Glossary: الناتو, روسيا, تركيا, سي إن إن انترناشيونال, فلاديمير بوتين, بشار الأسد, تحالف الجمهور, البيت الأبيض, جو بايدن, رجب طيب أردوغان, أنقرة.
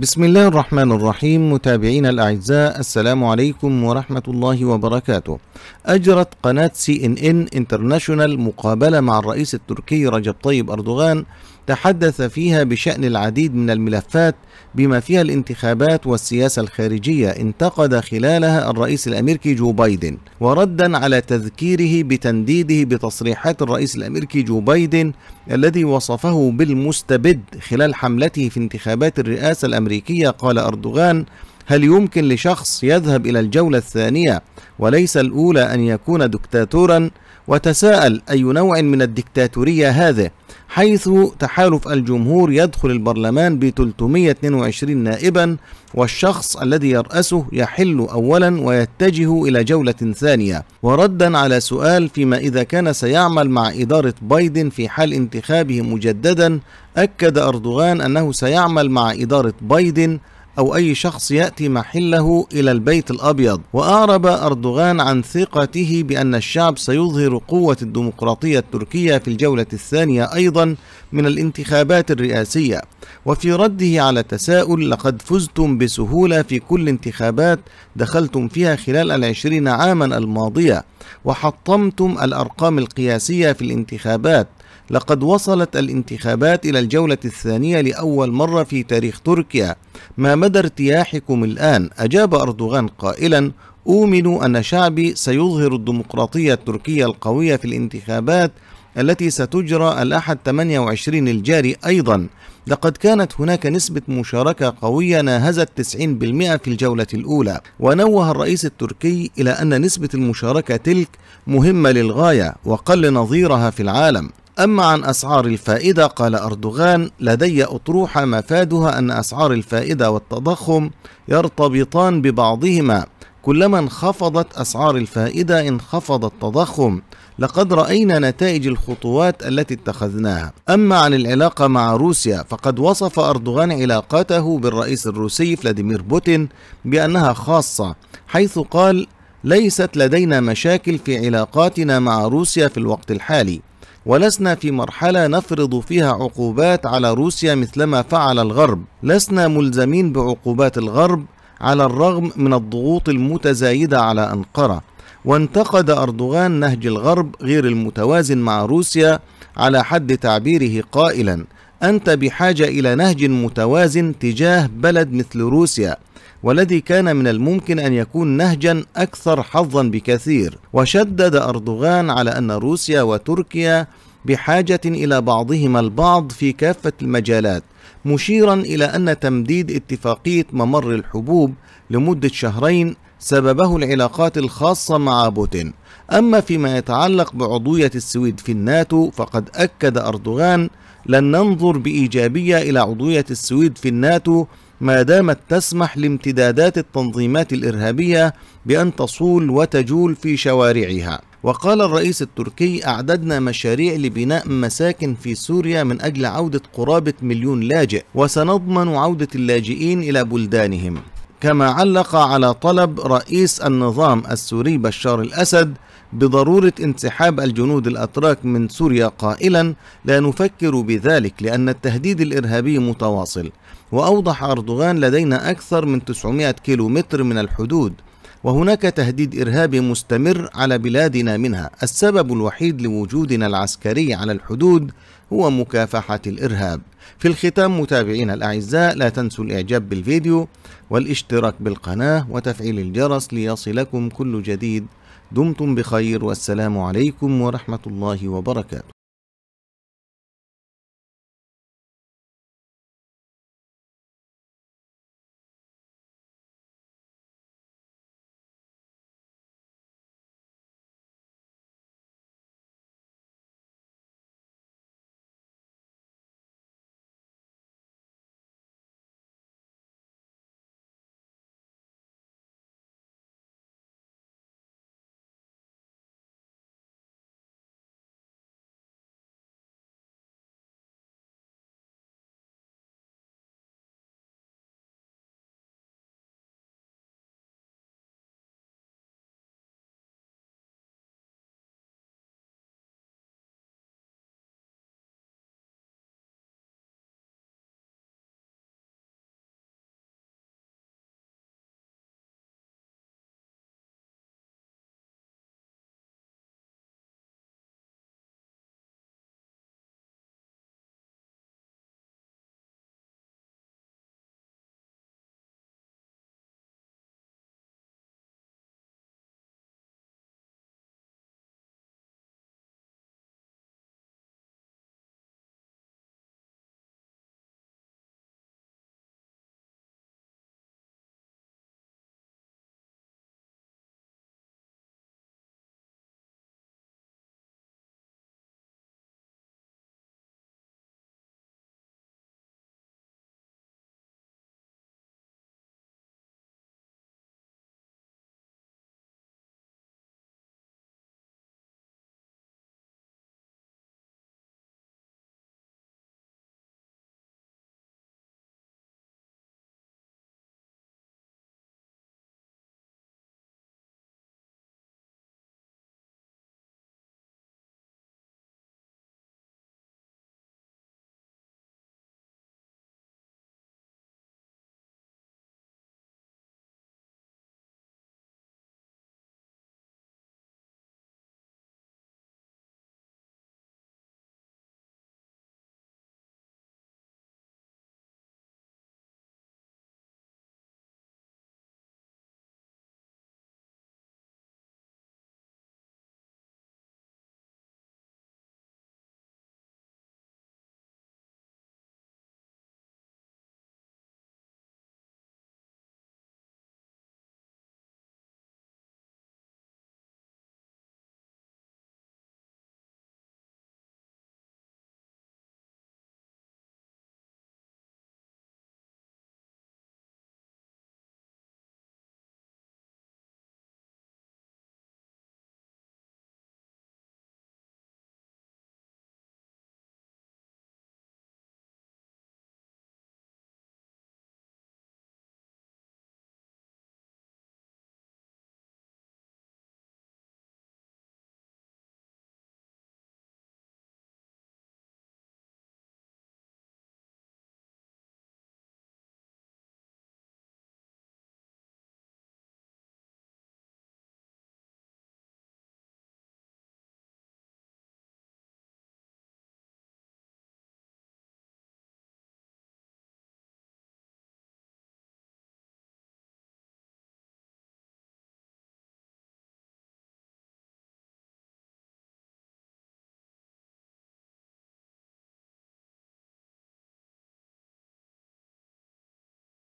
بسم الله الرحمن الرحيم. متابعينا الأعزاء، السلام عليكم ورحمة الله وبركاته. أجرت قناة CNN انترناشونال مقابلة مع الرئيس التركي رجب طيب أردوغان تحدث فيها بشأن العديد من الملفات بما فيها الانتخابات والسياسة الخارجية، انتقد خلالها الرئيس الأمريكي جو بايدن، وردا على تذكيره بتنديده بتصريحات الرئيس الأمريكي جو بايدن الذي وصفه بالمستبد خلال حملته في انتخابات الرئاسة الأمريكية، قال أردوغان: هل يمكن لشخص يذهب إلى الجولة الثانية وليس الأولى أن يكون دكتاتورا؟ وتساءل: أي نوع من الدكتاتورية هذا؟ حيث تحالف الجمهور يدخل البرلمان ب 322 نائبا، والشخص الذي يرأسه يحل أولا ويتجه إلى جولة ثانية. وردا على سؤال فيما إذا كان سيعمل مع إدارة بايدن في حال انتخابه مجددا، أكد أردوغان أنه سيعمل مع إدارة بايدن أو أي شخص يأتي محله إلى البيت الأبيض. وأعرب أردوغان عن ثقته بأن الشعب سيظهر قوة الديمقراطية التركية في الجولة الثانية أيضا من الانتخابات الرئاسية. وفي رده على تساؤل: لقد فزتم بسهولة في كل انتخابات دخلتم فيها خلال 20 عاما الماضية، وحطمتم الأرقام القياسية في الانتخابات. لقد وصلت الانتخابات إلى الجولة الثانية لأول مرة في تاريخ تركيا، ما مدى ارتياحكم الآن؟ أجاب أردوغان قائلا: أؤمن أن شعبي سيظهر الديمقراطية التركية القوية في الانتخابات التي ستجرى الأحد 28 الجاري أيضا. لقد كانت هناك نسبة مشاركة قوية ناهزت 90% في الجولة الأولى. ونوه الرئيس التركي إلى أن نسبة المشاركة تلك مهمة للغاية وقل نظيرها في العالم. أما عن أسعار الفائدة، قال أردوغان: لدي أطروحة مفادها أن أسعار الفائدة والتضخم يرتبطان ببعضهما، كلما انخفضت أسعار الفائدة انخفض التضخم. لقد رأينا نتائج الخطوات التي اتخذناها. أما عن العلاقة مع روسيا، فقد وصف أردوغان علاقته بالرئيس الروسي فلاديمير بوتين بأنها خاصة، حيث قال: ليست لدينا مشاكل في علاقاتنا مع روسيا في الوقت الحالي، ولسنا في مرحلة نفرض فيها عقوبات على روسيا مثلما فعل الغرب. لسنا ملزمين بعقوبات الغرب على الرغم من الضغوط المتزايدة على أنقرة. وانتقد أردوغان نهج الغرب غير المتوازن مع روسيا على حد تعبيره قائلا: أنت بحاجة إلى نهج متوازن تجاه بلد مثل روسيا، والذي كان من الممكن أن يكون نهجا أكثر حظا بكثير. وشدد أردوغان على أن روسيا وتركيا بحاجة إلى بعضهما البعض في كافة المجالات، مشيرا إلى أن تمديد اتفاقية ممر الحبوب لمدة شهرين سببه العلاقات الخاصة مع بوتين. أما فيما يتعلق بعضوية السويد في الناتو، فقد أكد أردوغان: لن ننظر بإيجابية إلى عضوية السويد في الناتو ما دامت تسمح لامتدادات التنظيمات الإرهابية بأن تصول وتجول في شوارعها. وقال الرئيس التركي: أعددنا مشاريع لبناء مساكن في سوريا من أجل عودة قرابة 1 مليون لاجئ، وسنضمن عودة اللاجئين إلى بلدانهم. كما علق على طلب رئيس النظام السوري بشار الأسد بضرورة انسحاب الجنود الأتراك من سوريا قائلا: لا نفكر بذلك لأن التهديد الإرهابي متواصل. وأوضح أردوغان: لدينا أكثر من 900 كيلومتر من الحدود، وهناك تهديد إرهابي مستمر على بلادنا منها. السبب الوحيد لوجودنا العسكري على الحدود هو مكافحة الإرهاب. في الختام متابعينا الأعزاء، لا تنسوا الإعجاب بالفيديو والاشتراك بالقناة وتفعيل الجرس ليصلكم كل جديد. دمتم بخير، والسلام عليكم ورحمة الله وبركاته.